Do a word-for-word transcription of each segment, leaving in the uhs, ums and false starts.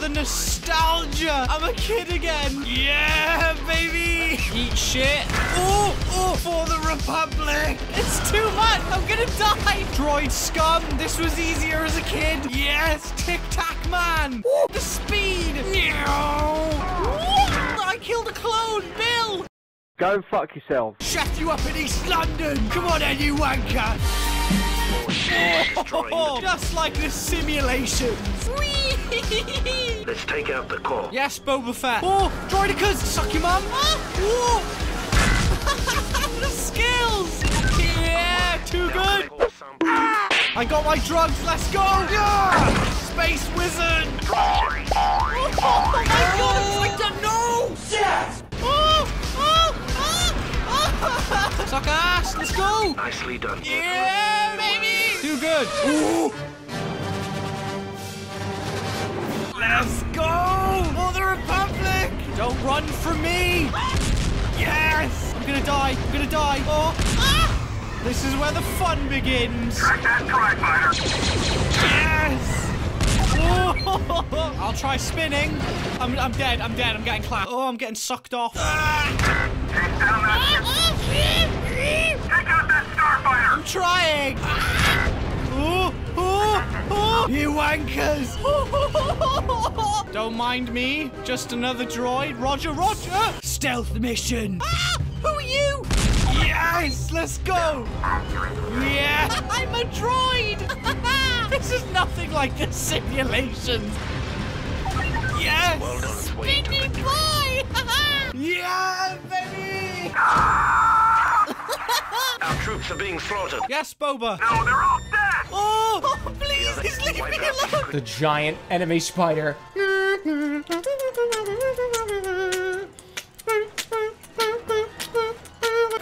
the nostalgia. I'm a kid again. Yeah, baby. Eat shit. Oh, oh, for the Republic. It's too hot. I'm gonna die. Droid scum. This was easier as a kid. Yes, Tic Tac Man. Ooh, the speed. I killed a clone, Bill. Go fuck yourself. Shut you up in East London. Come on, then, you wanker. Oh, just like the simulation. Whee! Let's take out the core. Yes, Boba Fett. Oh, droidicas. Suck your mum. Oh. The skills. Yeah, too good. I got my drugs. Let's go. Yeah. Space wizard. Oh, oh my god, it's like that. No. Yes. Oh. Suck ass, let's go! Nicely done. Yeah, baby! Too good. Ooh. Let's go! For the Republic! Don't run from me! Yes! I'm gonna die, I'm gonna die. Oh. Ah. This is where the fun begins. Track that tri fighter. Yes! Oh. I'll try spinning. I'm, I'm dead, I'm dead, I'm getting clapped. Oh, I'm getting sucked off. Ah. Take down that ship. Take out that starfighter. I'm trying. Ah. Ooh, ooh, ooh. You wankers. Don't mind me. Just another droid. Roger, roger. Stealth mission. Ah, who are you? Yes, let's go. Yeah. I'm a droid. This is nothing like the simulations. Yes. Well done, Speedy boy. Yeah, baby. Our troops are being slaughtered. Yes, Boba. No, they're all dead. Oh, oh please, yeah, just leave me alone. The giant enemy spider. Come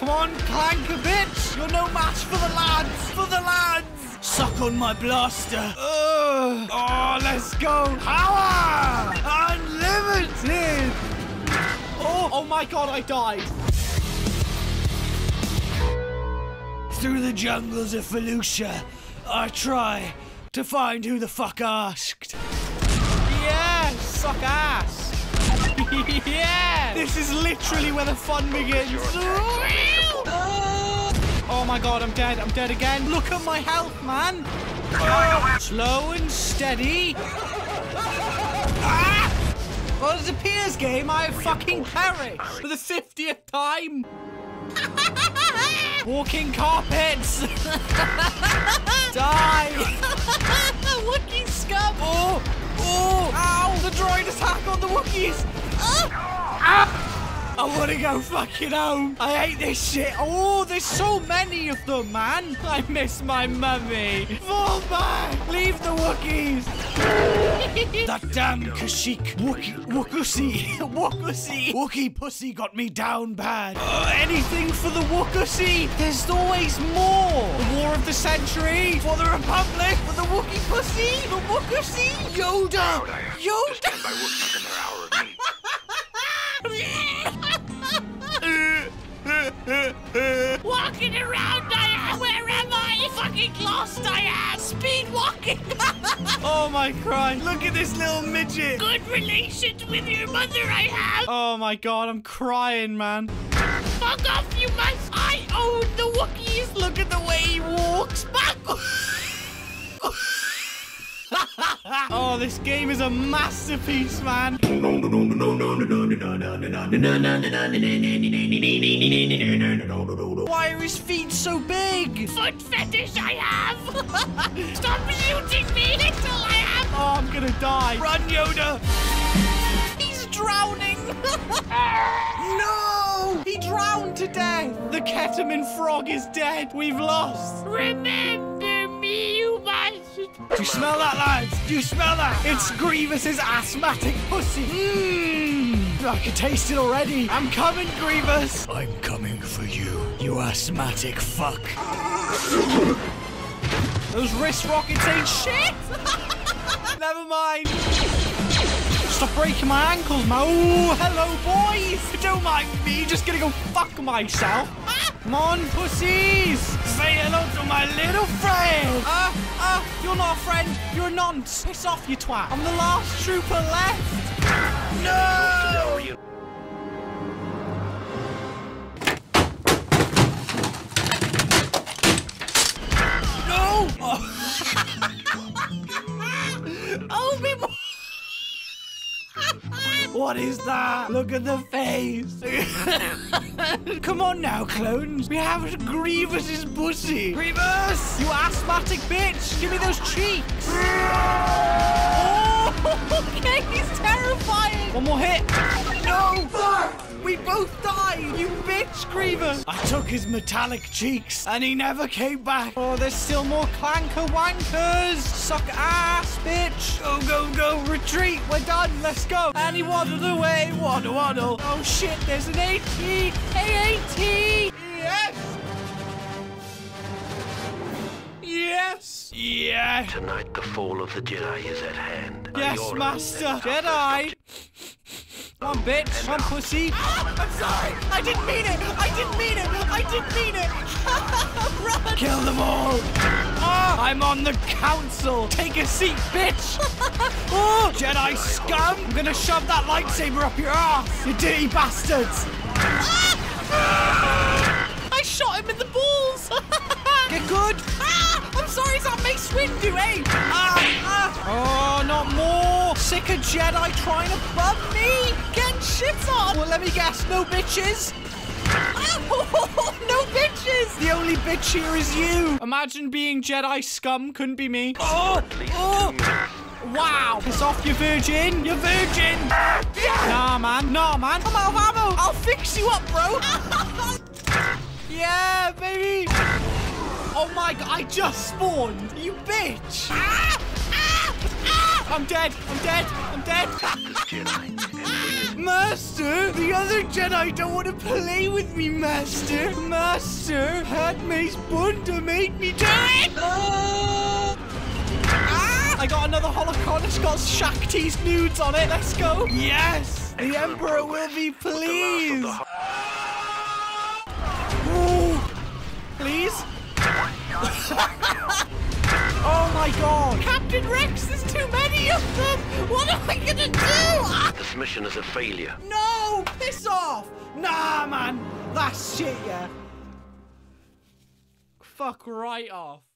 on, Clank a bitch. You're no match for the lads. For the lads. Suck on my blaster. Ugh. Oh, let's go. Power. Unlimited. Oh, oh my god, I died. Through the jungles of Felucia, I try to find who the fuck asked. Yeah, suck ass. Yeah. This is literally where the fun begins. Oh my god, I'm dead. I'm dead again. Look at my health, man. Oh, slow and steady. Ah! Well, it's a Piers game, I fucking perish for the fiftieth time. Walking carpets. Die. Wookiee scum. Oh, oh, ow. The droid attack on the Wookiees. Oh. Ah. I want to go fucking home. I hate this shit. Oh, there's so many of them, man. I miss my mummy. Fall back. Leave the Wookiees. That damn Kashyyyk Wookiee Wookiee Wookiee pussy got me down bad. Uh, anything for the Wookiee? There's always more. The war of the century for the Republic. For the Wookiee pussy, the Wookiee, Yoda, Yoda. Walking around, Diane. Where am I? Fucking lost, Diane. Speed walking. Oh my Christ, look at this little midget. Good relations with your mother I have. Oh my god, I'm crying, man. Fuck off, you must. I own the Wookiees. Look at the way he walks back. Oh, this game is a masterpiece, man. Why are his feet so big? Foot fetish I have. Stop shooting me, little I am. Oh, I'm gonna die. Run, Yoda. He's drowning. No, he drowned to death. The ketamine frog is dead. We've lost. Remember me, you must. Do you smell that, lads? Do you smell that? It's Grievous's asthmatic pussy. Mmm. I can taste it already. I'm coming, Grievous. I'm coming for you, you asthmatic fuck. Those wrist rockets ain't shit. Never mind. Stop breaking my ankles, man. Oh, hello, boys. Don't mind me. Just gonna go fuck myself. Mon pussies! Say hello to my little friend! Uh, uh, you're not a friend, you're a nonce. Piss off, you twat. I'm the last trooper left. No! No, you... No! Oh, oh me more. What is that? Look at the face. Come on now, clones. We have Grievous's pussy. Grievous, you asthmatic bitch. Give me those cheeks. Oh, okay, he's terrifying. One more hit. No. Fuck. We both died. You bitch, Grievous. I took his metallic cheeks and he never came back. Oh, there's still more clanker wankers. Suck ass, bitch. Go, go, go. Retreat. We're done. Let's go. And he waddled away. Waddle, waddle. Oh, shit. There's an A T A T. Yes. Yes. Yeah. Tonight, the fall of the Jedi is at hand. Yes, Master. Jedi. One bitch, one pussy. Ah, I'm sorry. I didn't mean it. I didn't mean it. I didn't mean it. Run. Kill them all. Oh, I'm on the council. Take a seat, bitch. Oh, Jedi scum. I'm going to shove that lightsaber up your ass, you dirty bastards. Ah. I shot him in the balls. Get good. Ah, I'm sorry. Is that Mace Windu, eh? Ah, ah. Oh, not more. Sick of Jedi trying to bum me? Get shit on! Well, let me guess, no bitches? No bitches! The only bitch here is you! Imagine being Jedi scum, couldn't be me. Oh! Oh! Wow! Piss off, you virgin! You virgin! Nah, man, nah, man! I'm out of ammo! I'll fix you up, bro! Yeah, baby! Oh my god, I just spawned! You bitch! I'm dead. I'm dead. I'm dead. Master, the other Jedi don't want to play with me, Master. Master, Padme's bunda made me do it. Uh. Ah, I got another holocron. It's got Shakti's nudes on it. Let's go. Yes. The Emperor will be pleased. Ooh. Please. Oh my god! Captain Rex, there's too many of them! What am I gonna do? This mission is a failure. No! Piss off! Nah, man! That's shit, yeah. Fuck right off.